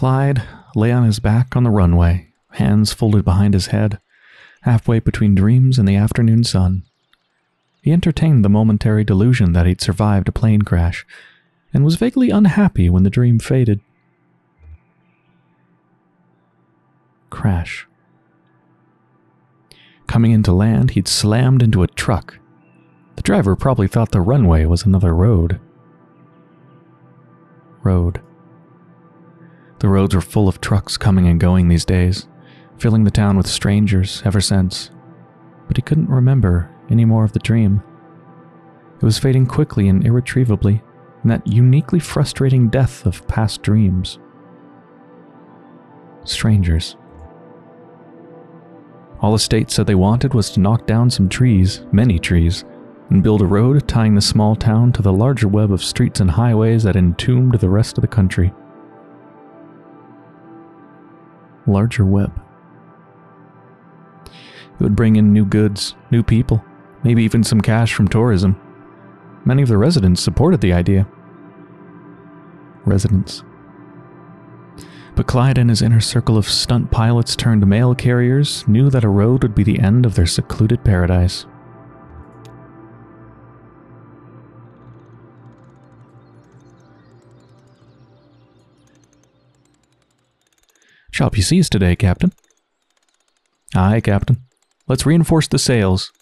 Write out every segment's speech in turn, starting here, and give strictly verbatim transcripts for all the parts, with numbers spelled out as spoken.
Clyde lay on his back on the runway, hands folded behind his head, halfway between dreams and the afternoon sun. He entertained the momentary delusion that he'd survived a plane crash, and was vaguely unhappy when the dream faded. Crash. Coming into land, he'd slammed into a truck. The driver probably thought the runway was another road. Road. The roads were full of trucks coming and going these days, filling the town with strangers ever since. But he couldn't remember any more of the dream. It was fading quickly and irretrievably, in that uniquely frustrating death of past dreams. Strangers. All the state said they wanted was to knock down some trees, many trees, and build a road tying the small town to the larger web of streets and highways that entombed the rest of the country. Larger web. It would bring in new goods, new people, maybe even some cash from tourism. Many of the residents supported the idea. Residents. But Clyde and his inner circle of stunt pilots turned mail carriers knew that a road would be the end of their secluded paradise. Shop you sees today, Captain. Aye, Captain. Let's reinforce the sails.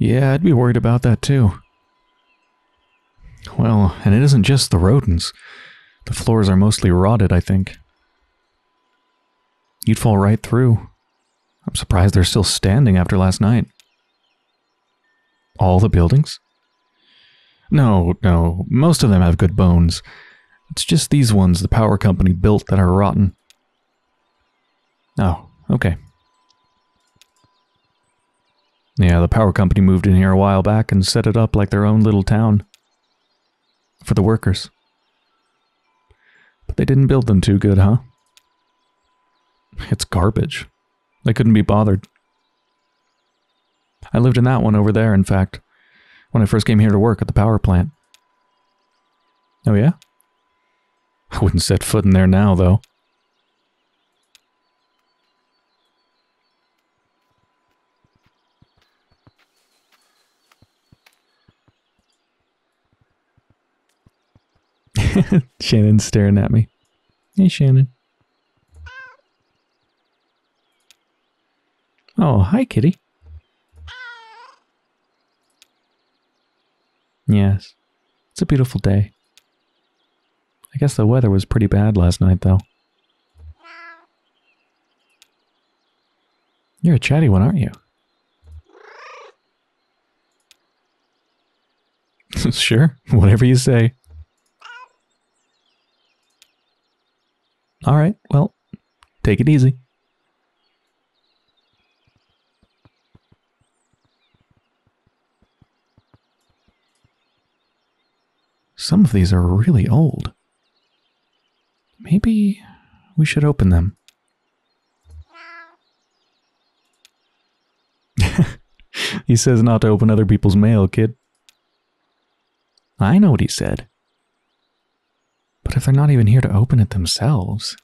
Yeah, I'd be worried about that too. Well, and it isn't just the rodents. The floors are mostly rotted, I think. You'd fall right through. I'm surprised they're still standing after last night. All the buildings? No, no, most of them have good bones. It's just these ones the power company built that are rotten. Oh, okay. Yeah, the power company moved in here a while back and set it up like their own little town. For the workers. But they didn't build them too good, huh? It's garbage. They couldn't be bothered. I lived in that one over there, in fact, when I first came here to work at the power plant. Oh yeah? I wouldn't set foot in there now, though. Shannon's staring at me. Hey, Shannon. Oh, hi, kitty. Yes, it's a beautiful day. I guess the weather was pretty bad last night, though. You're a chatty one, aren't you? Sure, whatever you say. All right, well, take it easy. Some of these are really old. Maybe we should open them. He says not to open other people's mail, kid. I know what he said. But if they're not even here to open it themselves...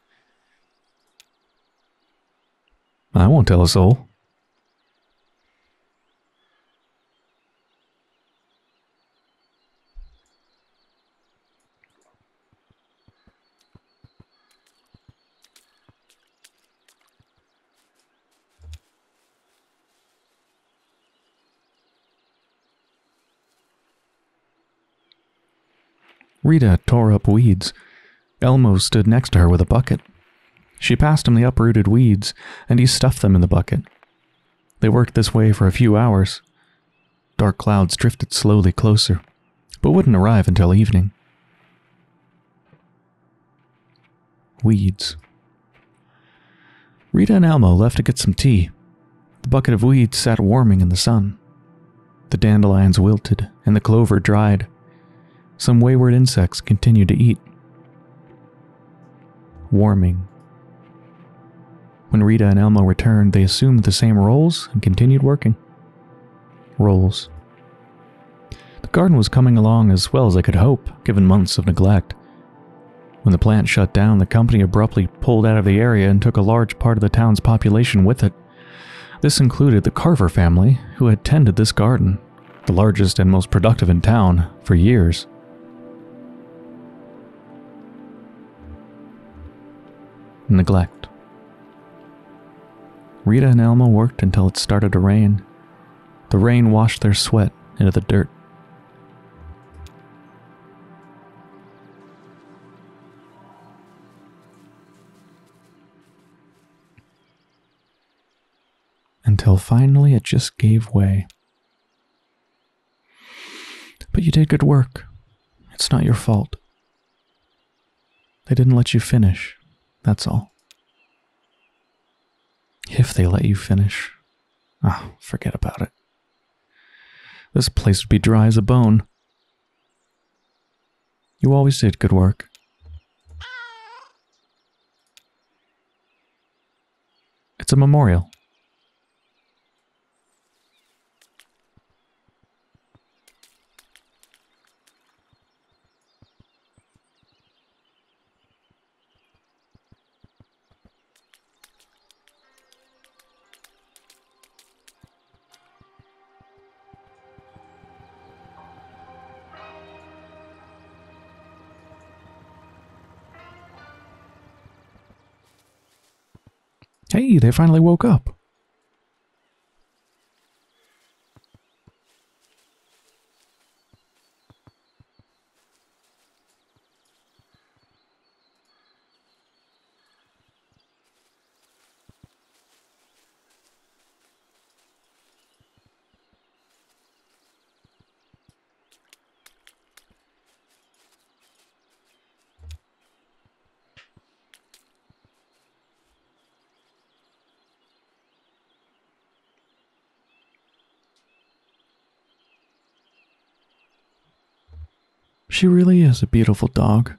I won't tell a soul. Rita tore up weeds. Elmo stood next to her with a bucket. She passed him the uprooted weeds, and he stuffed them in the bucket. They worked this way for a few hours. Dark clouds drifted slowly closer, but wouldn't arrive until evening. Weeds. Rita and Almo left to get some tea. The bucket of weeds sat warming in the sun. The dandelions wilted, and the clover dried. Some wayward insects continued to eat. Warming. When Rita and Elmo returned, they assumed the same roles and continued working. Roles. The garden was coming along as well as I could hope, given months of neglect. When the plant shut down, the company abruptly pulled out of the area and took a large part of the town's population with it. This included the Carver family, who had tended this garden, the largest and most productive in town, for years. Neglect. Rita and Alma worked until it started to rain. The rain washed their sweat into the dirt. Until finally it just gave way. But you did good work. It's not your fault. They didn't let you finish, that's all. If they let you finish. Ah, oh, forget about it. This place would be dry as a bone. You always did good work. It's a memorial. Hey, they finally woke up. She really is a beautiful dog.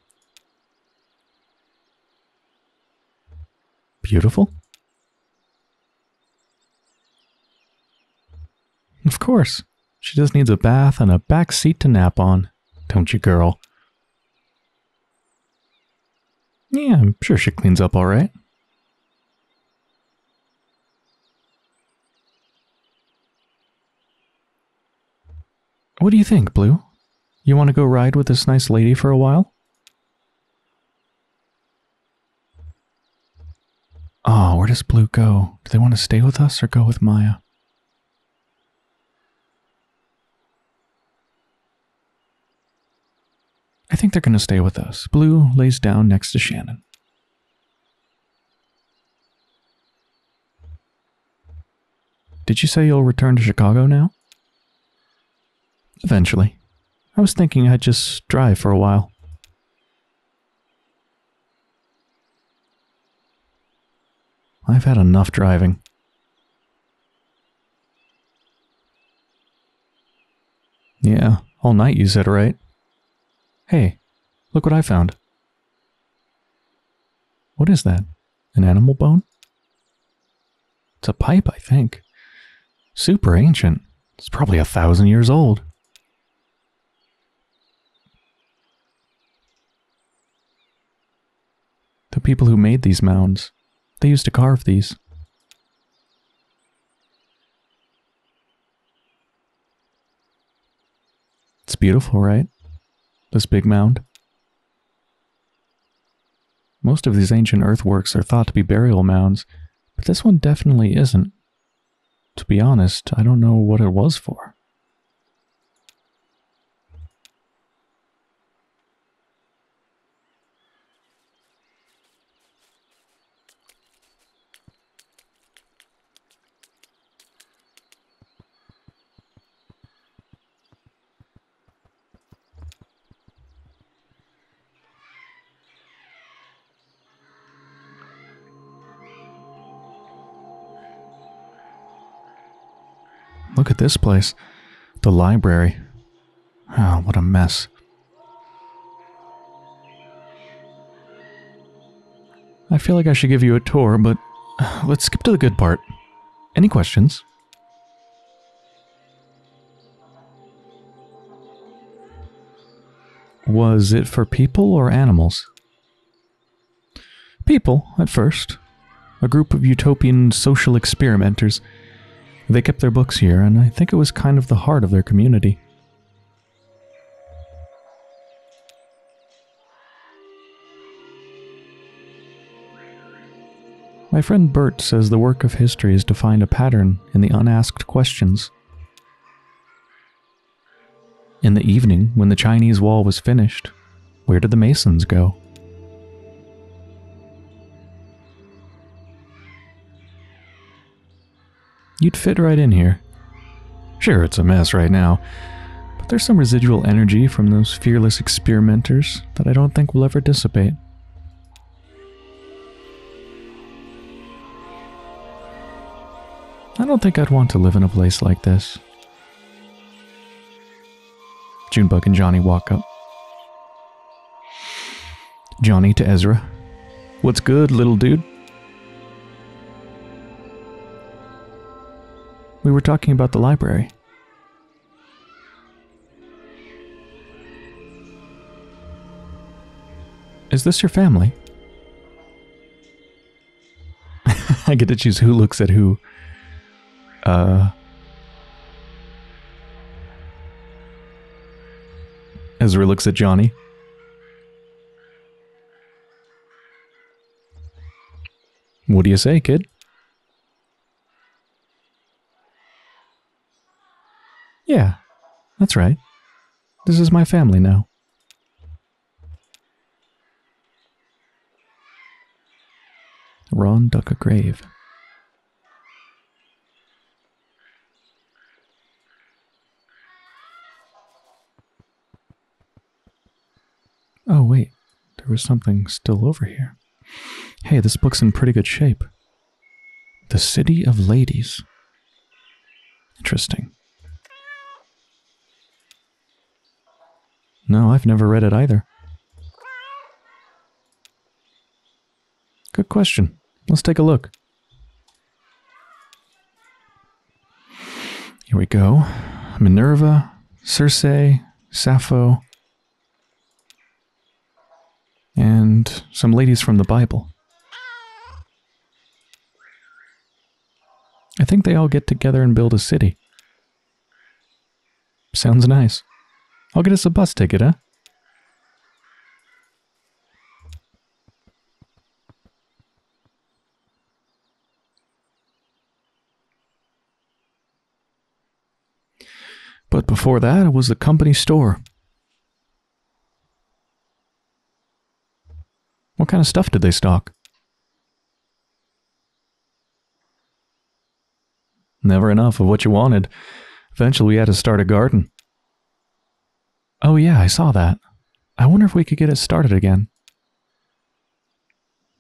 Beautiful? Of course. She just needs a bath and a back seat to nap on. Don't you, girl? Yeah, I'm sure she cleans up all right. What do you think, Blue? You want to go ride with this nice lady for a while? Ah, where does Blue go? Do they want to stay with us or go with Maya? I think they're going to stay with us. Blue lays down next to Shannon. Did you say you'll return to Chicago now? Eventually. I was thinking I'd just drive for a while. I've had enough driving. Yeah, all night you said, right? Hey, look what I found. What is that? An animal bone? It's a pipe, I think. Super ancient. It's probably a thousand years old. The people who made these mounds, they used to carve these. It's beautiful, right? This big mound. Most of these ancient earthworks are thought to be burial mounds, but this one definitely isn't. To be honest, I don't know what it was for. Look at this place. The library. Oh, what a mess. I feel like I should give you a tour, but let's skip to the good part. Any questions? Was it for people or animals? People, at first. A group of utopian social experimenters. They kept their books here, and I think it was kind of the heart of their community. My friend Bert says the work of history is to find a pattern in the unasked questions. In the evening, when the Chinese wall was finished, where did the Masons go? You'd fit right in here. Sure, it's a mess right now, but there's some residual energy from those fearless experimenters that I don't think will ever dissipate. I don't think I'd want to live in a place like this. Junebug and Johnny walk up. Johnny to Ezra. What's good, little dude? We were talking about the library. Is this your family? I get to choose who looks at who. Uh, Ezra looks at Johnny. What do you say, kid? Yeah, that's right. This is my family now. Ron dug a grave. Oh, wait. There was something still over here. Hey, this book's in pretty good shape. The City of Ladies. Interesting. No, I've never read it either. Good question. Let's take a look. Here we go. Minerva, Circe, Sappho, and some ladies from the Bible. I think they all get together and build a city. Sounds nice. I'll get us a bus ticket, huh? But before that, it was the company store. What kind of stuff did they stock? Never enough of what you wanted. Eventually we had to start a garden. Oh yeah, I saw that. I wonder if we could get it started again.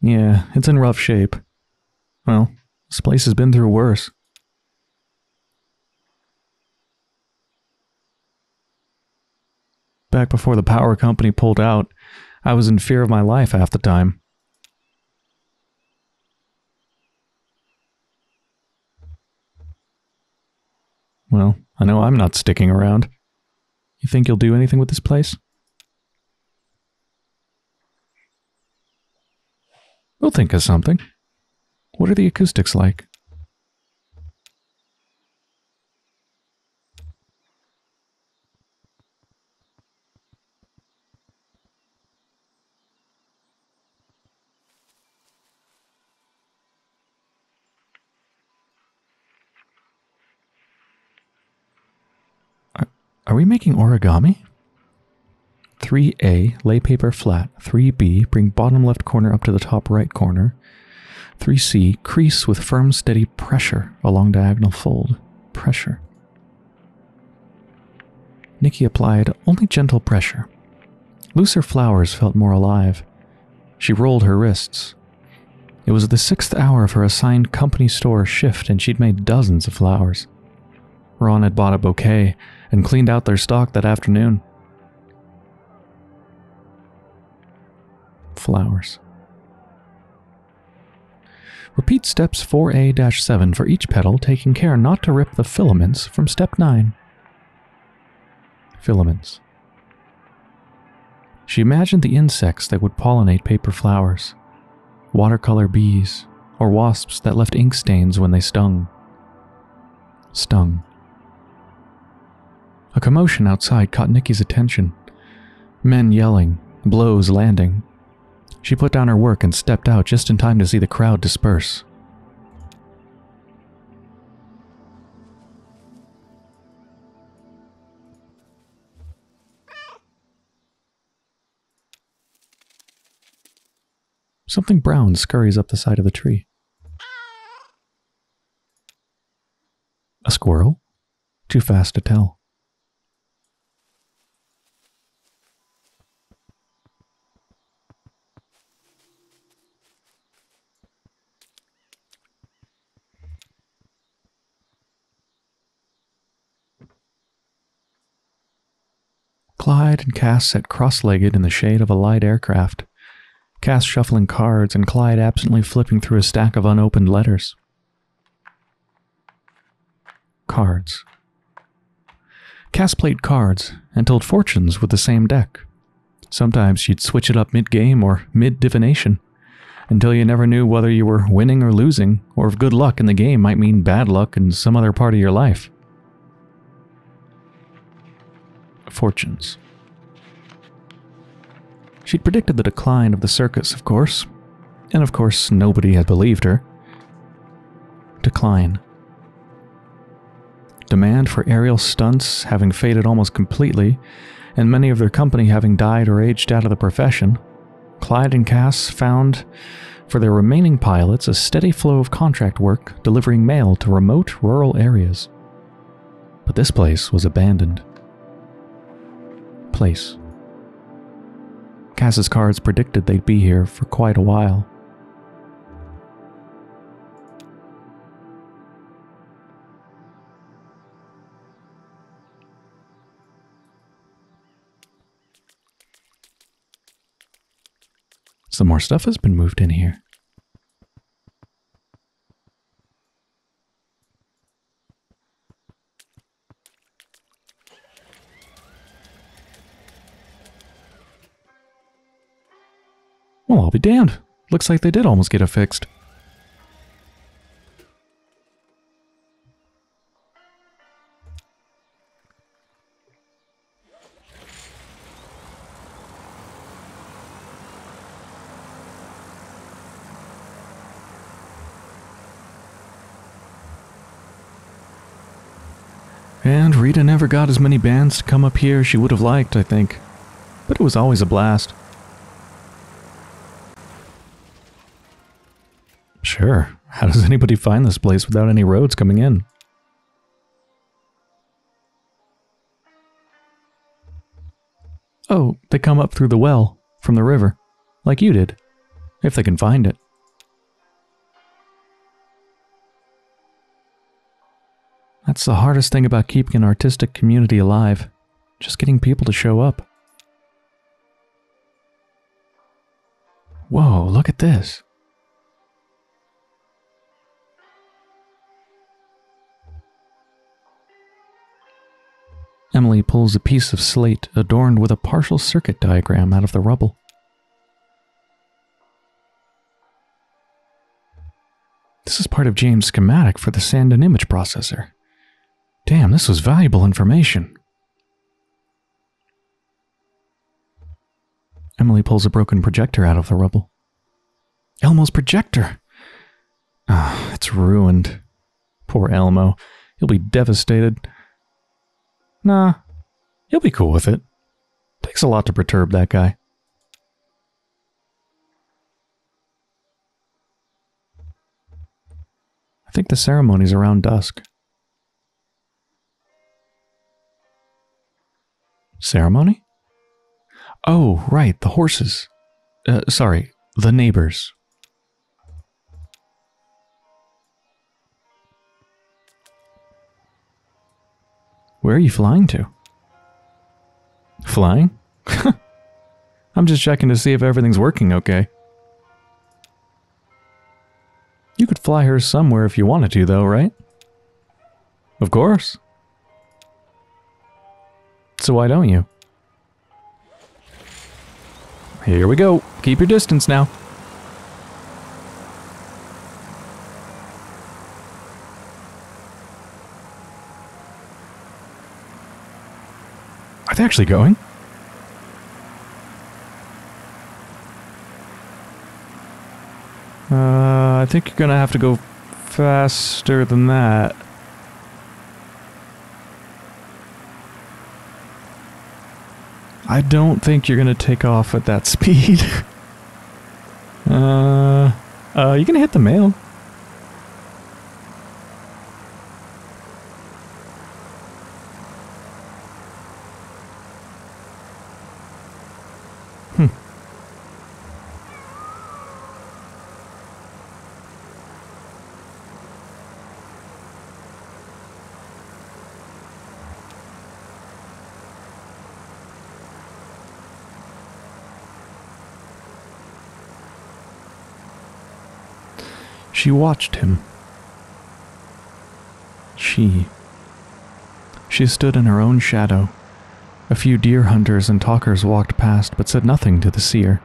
Yeah, it's in rough shape. Well, this place has been through worse. Back before the power company pulled out, I was in fear of my life half the time. Well, I know I'm not sticking around. You think you'll do anything with this place? We'll think of something. What are the acoustics like? Are we making origami? three A, lay paper flat. three B, bring bottom left corner up to the top right corner. three C, crease with firm steady pressure along diagonal fold. Pressure. Nikki applied only gentle pressure. Looser flowers felt more alive. She rolled her wrists. It was the sixth hour of her assigned company store shift and she'd made dozens of flowers. Ron had bought a bouquet and cleaned out their stock that afternoon. Flowers. Repeat steps four A dash seven for each petal, taking care not to rip the filaments from step nine. Filaments. She imagined the insects that would pollinate paper flowers, watercolor bees, or wasps that left ink stains when they stung. Stung. A commotion outside caught Nikki's attention. Men yelling, blows landing. She put down her work and stepped out just in time to see the crowd disperse. Something brown scurries up the side of the tree. A squirrel? Too fast to tell. Clyde and Cass sat cross-legged in the shade of a light aircraft, Cass shuffling cards and Clyde absently flipping through a stack of unopened letters. Cards. Cass played cards and told fortunes with the same deck. Sometimes she'd switch it up mid-game or mid-divination, until you never knew whether you were winning or losing, or if good luck in the game might mean bad luck in some other part of your life. Fortunes. She'd predicted the decline of the circus, of course, and of course nobody had believed her. Decline. Demand for aerial stunts having faded almost completely, and many of their company having died or aged out of the profession, Clyde and Cass found for their remaining pilots a steady flow of contract work delivering mail to remote rural areas. But this place was abandoned. Place. Cass's cards predicted they'd be here for quite a while. Some more stuff has been moved in here. Well, I'll be damned. Looks like they did almost get it fixed. And Rita never got as many bands to come up here as she would have liked, I think. But it was always a blast. Sure. How does anybody find this place without any roads coming in? Oh, they come up through the well, from the river, like you did, if they can find it. That's the hardest thing about keeping an artistic community alive, just getting people to show up. Whoa, look at this. Emily pulls a piece of slate adorned with a partial circuit diagram out of the rubble. This is part of James' schematic for the sand and image processor. Damn, this was valuable information. Emily pulls a broken projector out of the rubble. Elmo's projector! Ah, it's ruined. Poor Elmo. He'll be devastated. Nah, he'll be cool with it. Takes a lot to perturb that guy. I think the ceremony's around dusk. Ceremony? Oh, right, the horses. Uh, sorry, the neighbors. Where are you flying to? Flying? I'm just checking to see if everything's working okay. You could fly her somewhere if you wanted to, though, right? Of course. So why don't you? Here we go. Keep your distance now. Are they actually going? Uh, I think you're gonna have to go faster than that. I don't think you're gonna take off at that speed. uh, uh, you're gonna hit the mail. Hmm. She watched him. She. She stood in her own shadow. A few deer hunters and talkers walked past but said nothing to the seer,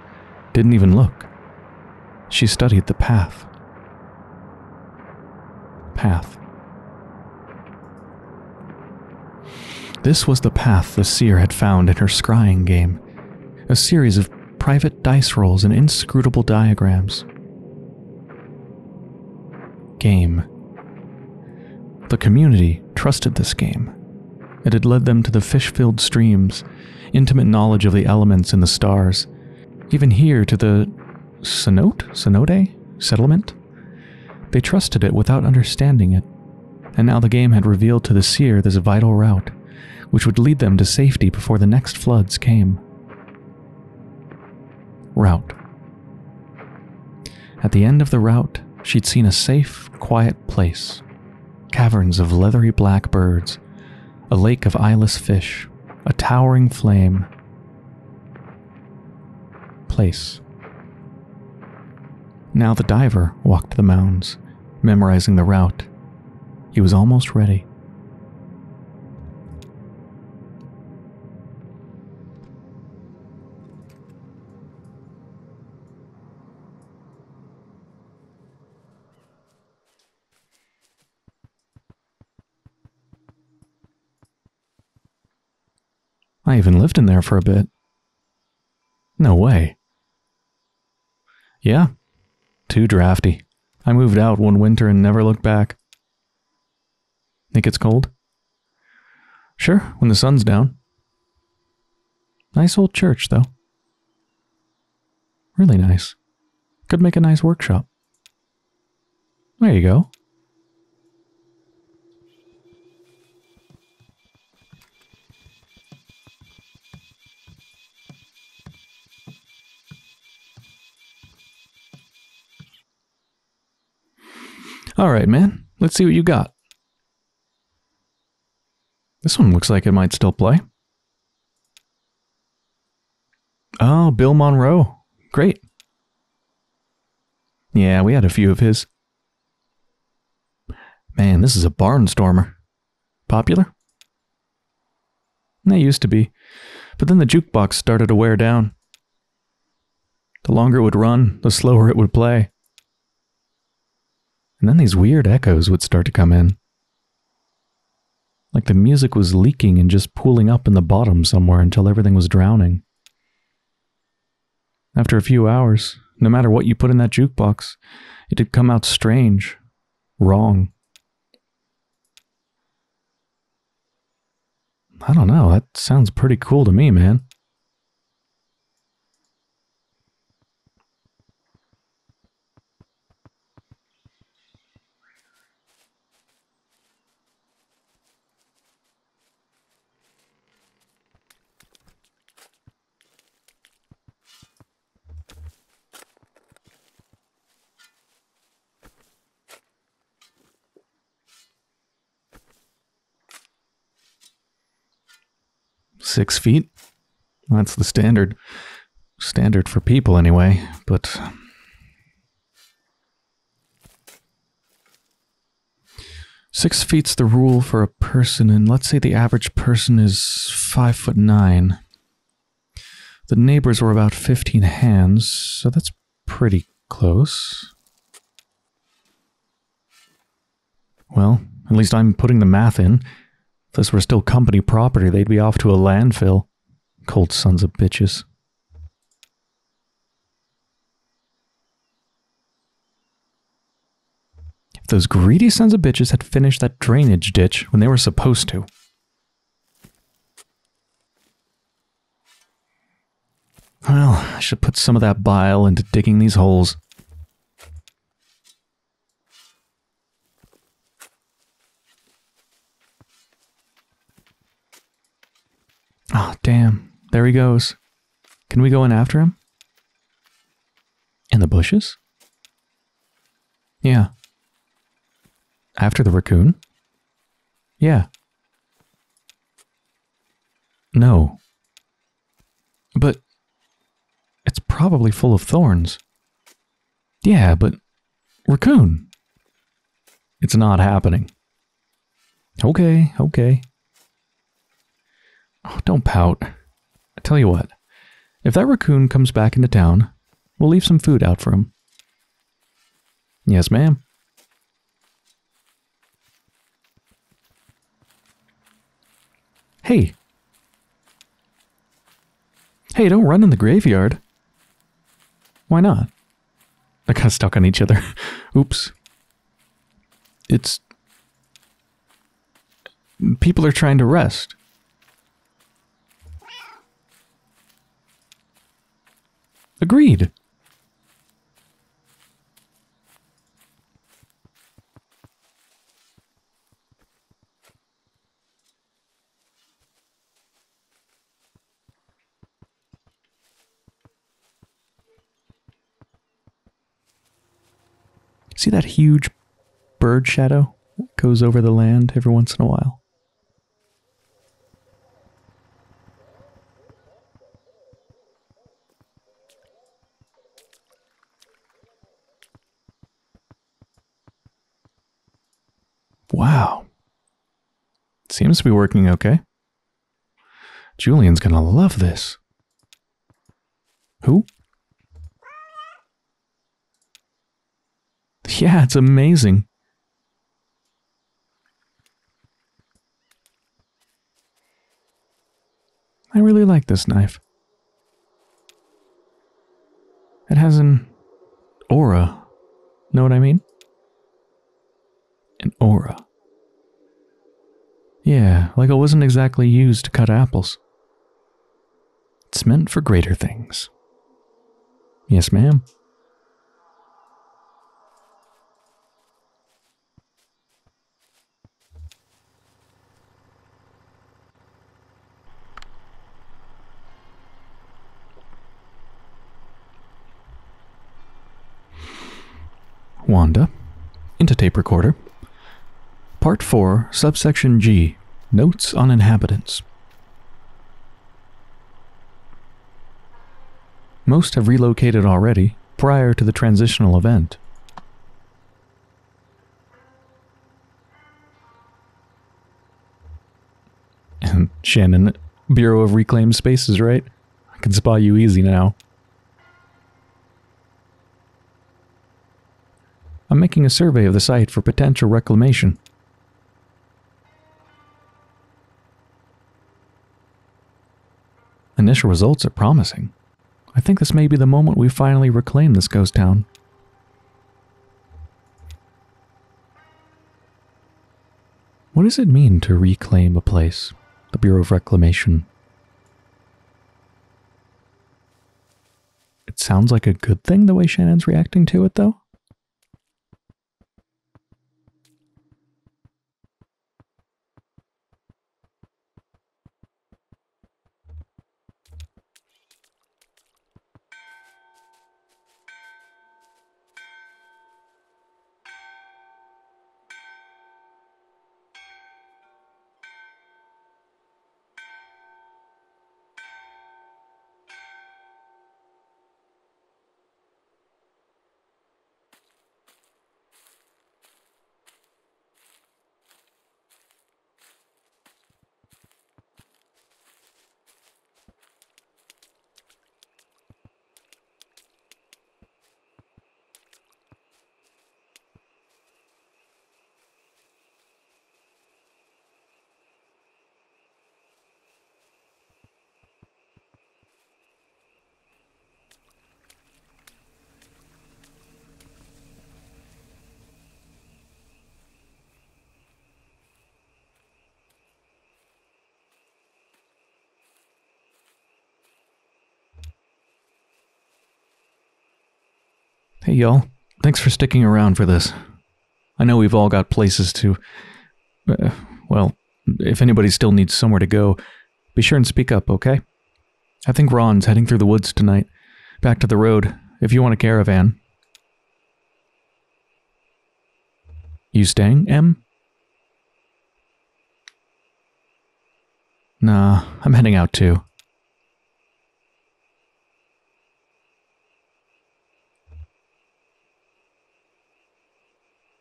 didn't even look. She studied the path. Path. This was the path the seer had found in her scrying game, a series of private dice rolls and inscrutable diagrams. Game. The community trusted this game. It had led them to the fish-filled streams, intimate knowledge of the elements and the stars, even here to the cenote, cenote, settlement. They trusted it without understanding it, and now the game had revealed to the seer this vital route, which would lead them to safety before the next floods came. Route. At the end of the route, she'd seen a safe, quiet place. Caverns of leathery black birds, a lake of eyeless fish, a towering flame. Place. Now the diver walked the mounds, memorizing the route. He was almost ready. I even lived in there for a bit. No way. Yeah. Too drafty. I moved out one winter and never looked back. Think it's cold? Sure, when the sun's down. Nice old church, though. Really nice. Could make a nice workshop. There you go. All right, man. Let's see what you got. This one looks like it might still play. Oh, Bill Monroe. Great. Yeah, we had a few of his. Man, this is a barnstormer. Popular? They used to be, but then the jukebox started to wear down. The longer it would run, the slower it would play. And then these weird echoes would start to come in. Like the music was leaking and just pooling up in the bottom somewhere until everything was drowning. After a few hours, no matter what you put in that jukebox, it had come out strange, wrong. I don't know, that sounds pretty cool to me, man. six feet. That's the standard. Standard for people anyway, but... Six feet's the rule for a person, and let's say the average person is five foot nine. The neighbors were about fifteen hands, so that's pretty close. Well, at least I'm putting the math in. If this were still company property, they'd be off to a landfill. Cold sons of bitches. If those greedy sons of bitches had finished that drainage ditch when they were supposed to. Well, I should put some of that bile into digging these holes. Ah, oh, damn. There he goes. Can we go in after him? In the bushes? Yeah. After the raccoon? Yeah. No. But... it's probably full of thorns. Yeah, but... raccoon. It's not happening. Okay, okay. Oh, don't pout. I tell you what, if that raccoon comes back into town, we'll leave some food out for him. Yes, ma'am. Hey. Hey, don't run in the graveyard. Why not? They're kind of stuck on each other. Oops. It's... people are trying to rest. Agreed. See that huge bird shadow that goes over the land every once in a while? Wow. Seems to be working okay. Julian's gonna love this. Who? Yeah, it's amazing. I really like this knife. It has an aura. Know what I mean? An aura. Yeah, like it wasn't exactly used to cut apples. It's meant for greater things. Yes, ma'am. Wanda, into tape recorder. Part four, subsection G, Notes on Inhabitants. Most have relocated already, prior to the transitional event. And Shannon, Bureau of Reclaimed Spaces, right? I can spot you easy now. I'm making a survey of the site for potential reclamation. Initial results are promising. I think this may be the moment we finally reclaim this ghost town. What does it mean to reclaim a place? The Bureau of Reclamation. It sounds like a good thing the way Shannon's reacting to it, though. Hey y'all, thanks for sticking around for this. I know we've all got places to... Uh, well, if anybody still needs somewhere to go, be sure and speak up, okay? I think Ron's heading through the woods tonight. Back to the road, if you want a caravan. You staying, Em? Nah, I'm heading out too.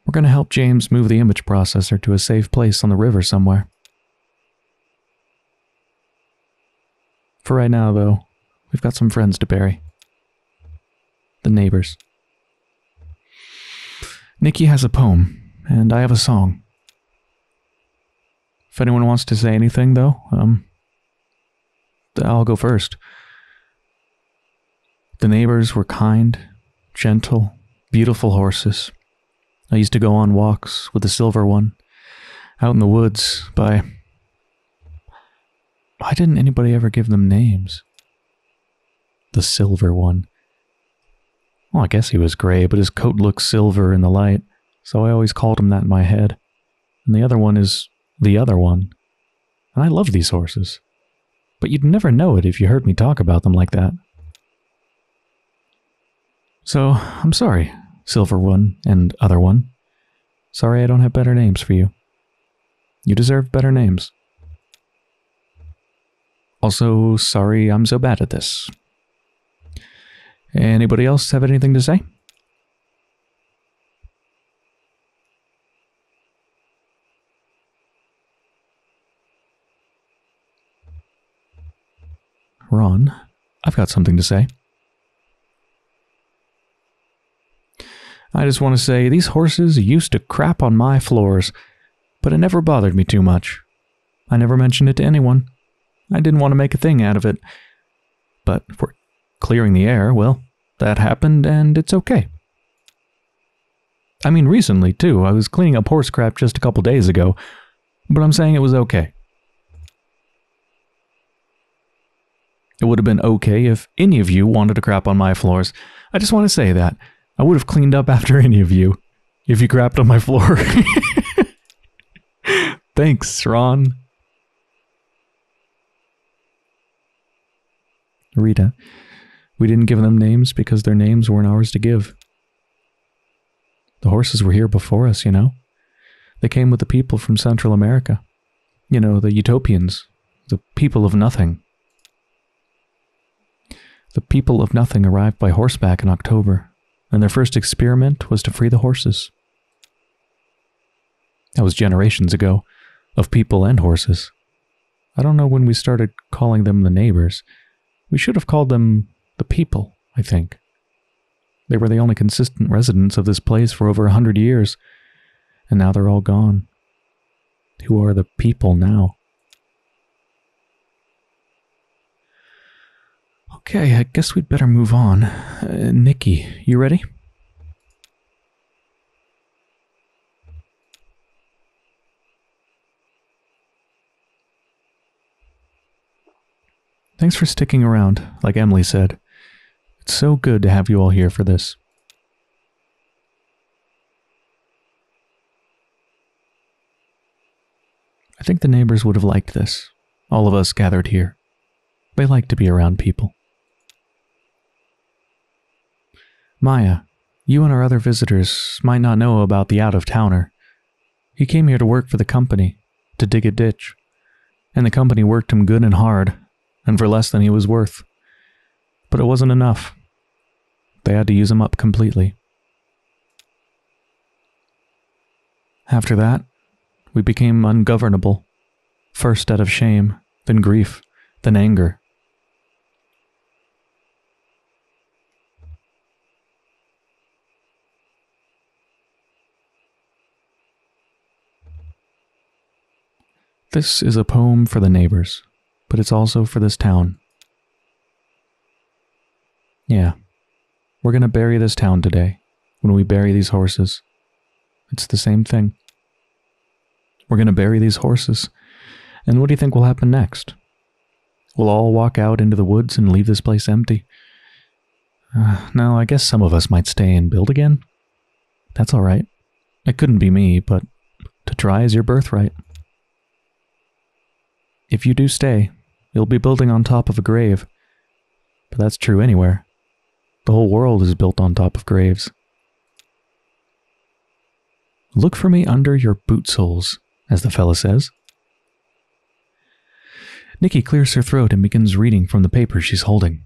We're going to help James move the image processor to a safe place on the river somewhere. For right now, though, we've got some friends to bury. The neighbors. Nikki has a poem, and I have a song. If anyone wants to say anything, though, um, I'll go first. The neighbors were kind, gentle, beautiful horses. I used to go on walks with the silver one, out in the woods by... Why didn't anybody ever give them names? The silver one. Well, I guess he was gray, but his coat looked silver in the light, so I always called him that in my head. And the other one is the other one. And I love these horses. But you'd never know it if you heard me talk about them like that. So, I'm sorry, Silver One and Other One. Sorry I don't have better names for you. You deserve better names. Also, sorry I'm so bad at this. Anybody else have anything to say? Ron, I've got something to say. I just want to say these horses used to crap on my floors, but it never bothered me too much. I never mentioned it to anyone. I didn't want to make a thing out of it. But if we're clearing the air, well, that happened and it's okay. I mean, recently, too. I was cleaning up horse crap just a couple days ago, but I'm saying it was okay. It would have been okay if any of you wanted to crap on my floors. I just want to say that. I would have cleaned up after any of you, if you crapped on my floor. Thanks, Ron. Rita, we didn't give them names because their names weren't ours to give. The horses were here before us, you know? They came with the people from Central America. You know, the utopians. The people of nothing. The people of nothing arrived by horseback in October, and their first experiment was to free the horses. That was generations ago, of people and horses. I don't know when we started calling them the neighbors. We should have called them the people, I think. They were the only consistent residents of this place for over a hundred years, and now they're all gone. Who are the people now? Okay, I guess we'd better move on. Uh, Nikki, you ready? Thanks for sticking around, like Emily said. It's so good to have you all here for this. I think the neighbors would have liked this. All of us gathered here. They like to be around people. Maya, you and our other visitors might not know about the out-of-towner. He came here to work for the company, to dig a ditch. And the company worked him good and hard, and for less than he was worth. But it wasn't enough. They had to use him up completely. After that, we became ungovernable. First out of shame, then grief, then anger. This is a poem for the neighbors, but it's also for this town. Yeah, we're gonna bury this town today, when we bury these horses. It's the same thing. We're gonna bury these horses, and what do you think will happen next? We'll all walk out into the woods and leave this place empty. Uh, no, I guess some of us might stay and build again. That's all right. It couldn't be me, but to try is your birthright. If you do stay, you'll be building on top of a grave. But that's true anywhere. The whole world is built on top of graves. Look for me under your boot soles, as the fella says. Nikki clears her throat and begins reading from the paper she's holding.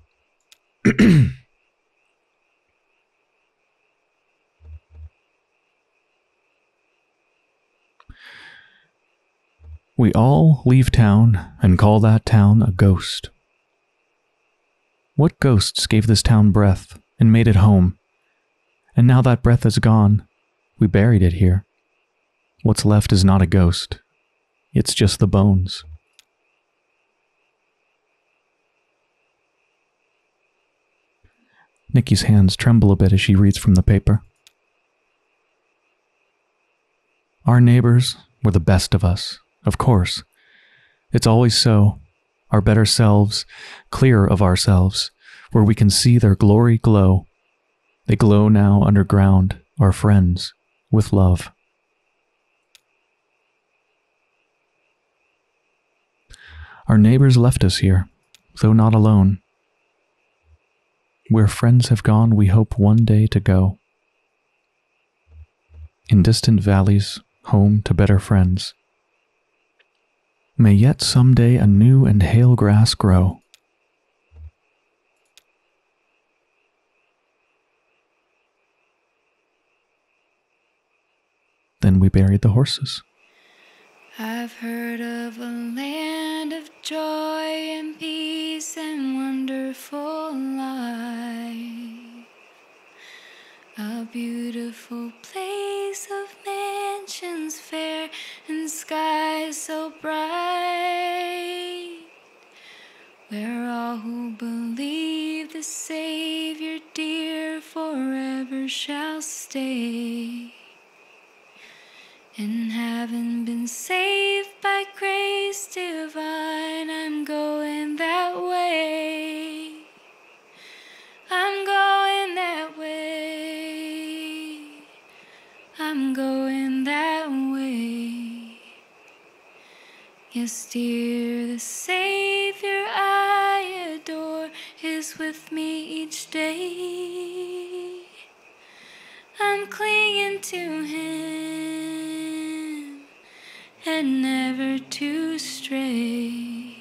We all leave town and call that town a ghost. What ghosts gave this town breath and made it home? And now that breath is gone, we buried it here. What's left is not a ghost. It's just the bones. Nikki's hands tremble a bit as she reads from the paper. Our neighbors were the best of us, of course. It's always so. Our better selves, clear of ourselves, where we can see their glory glow. They glow now underground, our friends, with love. Our neighbors left us here, though not alone. Where friends have gone, we hope one day to go. In distant valleys, home to better friends. May yet someday a new and hale grass grow. Then we buried the horses. I've heard of a land of joy and peace and wonderful life, a beautiful place of mansions fair and skies so bright, where all who believe the Savior dear forever shall stay. And having been saved by grace divine, I'm going that way. I'm going that way. I'm going that way. Yes, dear, the Savior I adore is with me each day. I'm clinging to Him and never to stray,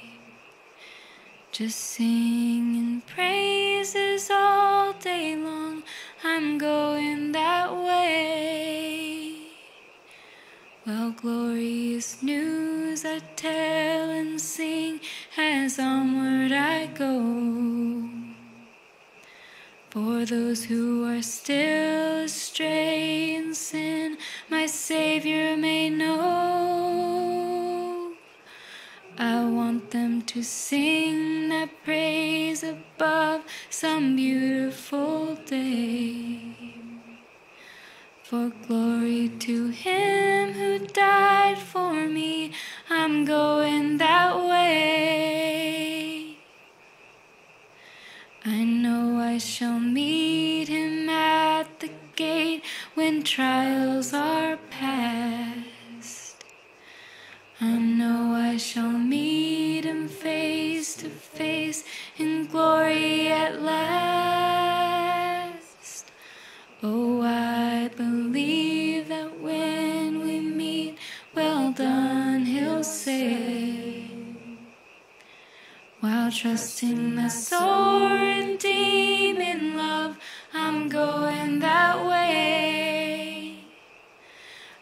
just singing praises all day long. I'm going that way. Well, glorious news I tell and sing as onward I go, for those who are still astray in sin, my Savior may know. I want them to sing that praise above some beautiful day, for glory to Him who died for me. I'm going that way. I know I shall meet Him at the gate when trials are past. I know I shall meet Him face to face in glory at last. Oh, I believe that when we meet, well done, He'll say, while trusting the soaring deep in love, I'm going that way.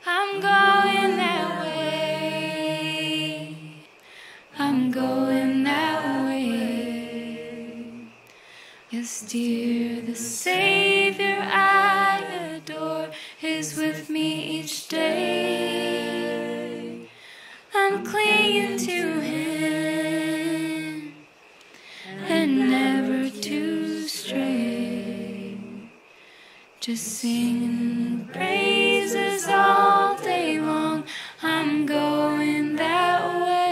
I'm going that way. I'm going that way. Yes, dear, the Savior I adore is with me each day. I'm clinging to Him and never to stray, just singing praises all day long. I'm going that way.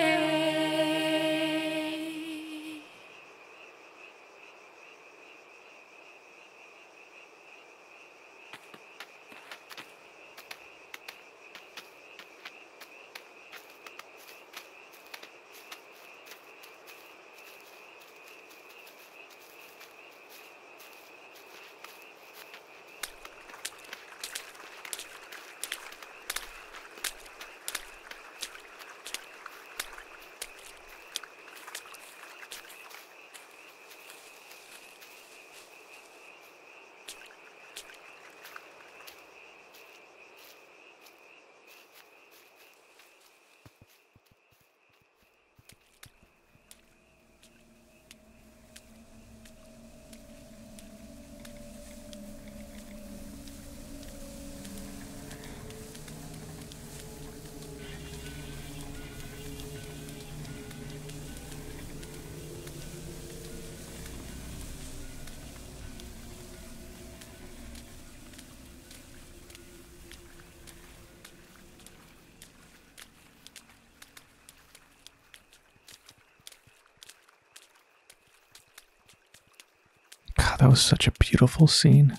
that was such a beautiful scene.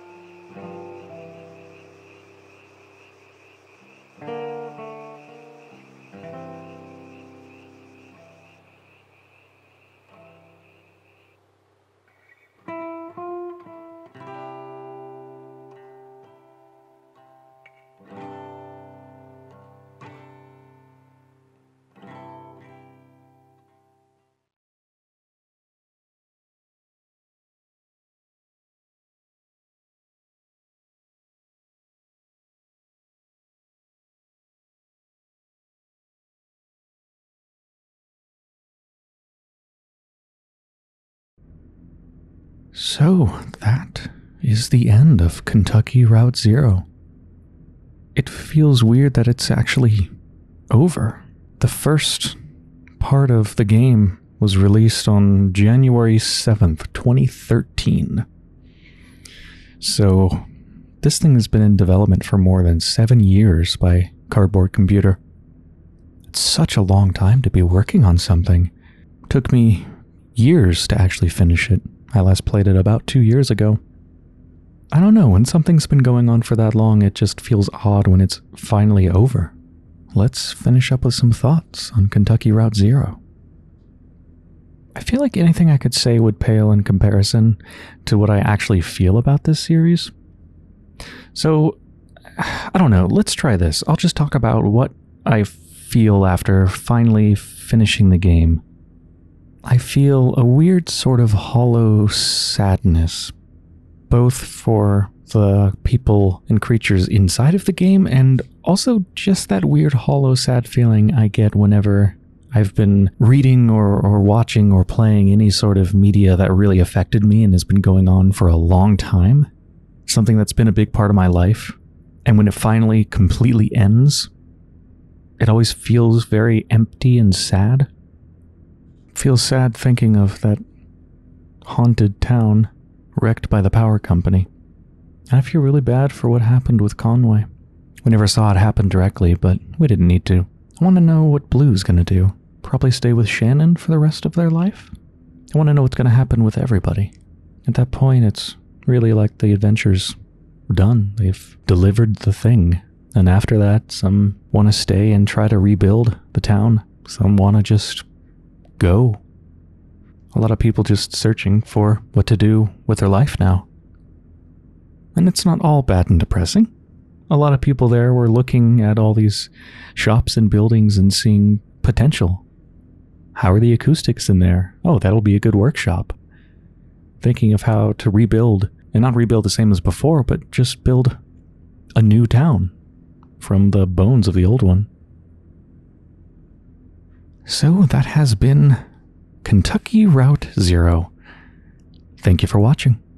So, that is the end of Kentucky Route Zero. It feels weird that it's actually over. The first part of the game was released on January seventh, twenty thirteen. So, this thing has been in development for more than seven years by Cardboard Computer. It's such a long time to be working on something. It took me years to actually finish it. I last played it about two years ago. I don't know, when something's been going on for that long, it just feels odd when it's finally over. Let's finish up with some thoughts on Kentucky Route Zero. I feel like anything I could say would pale in comparison to what I actually feel about this series. So, I don't know, let's try this. I'll just talk about what I feel after finally finishing the game. I feel a weird sort of hollow sadness, both for the people and creatures inside of the game, and also just that weird hollow sad feeling I get whenever I've been reading or, or watching or playing any sort of media that really affected me and has been going on for a long time, something that's been a big part of my life, and when it finally completely ends, it always feels very empty and sad. Feel sad thinking of that haunted town wrecked by the power company. And I feel really bad for what happened with Conway. We never saw it happen directly, but we didn't need to. I want to know what Blue's gonna do. Probably stay with Shannon for the rest of their life? I want to know what's gonna happen with everybody. At that point, it's really like the adventure's done. They've delivered the thing. And after that, some want to stay and try to rebuild the town. Some want to just go. A lot of people just searching for what to do with their life now. And it's not all bad and depressing. A lot of people there were looking at all these shops and buildings and seeing potential. How are the acoustics in there? Oh, that'll be a good workshop. Thinking of how to rebuild, and not rebuild the same as before, but just build a new town from the bones of the old one. So that has been Kentucky Route Zero. Thank you for watching.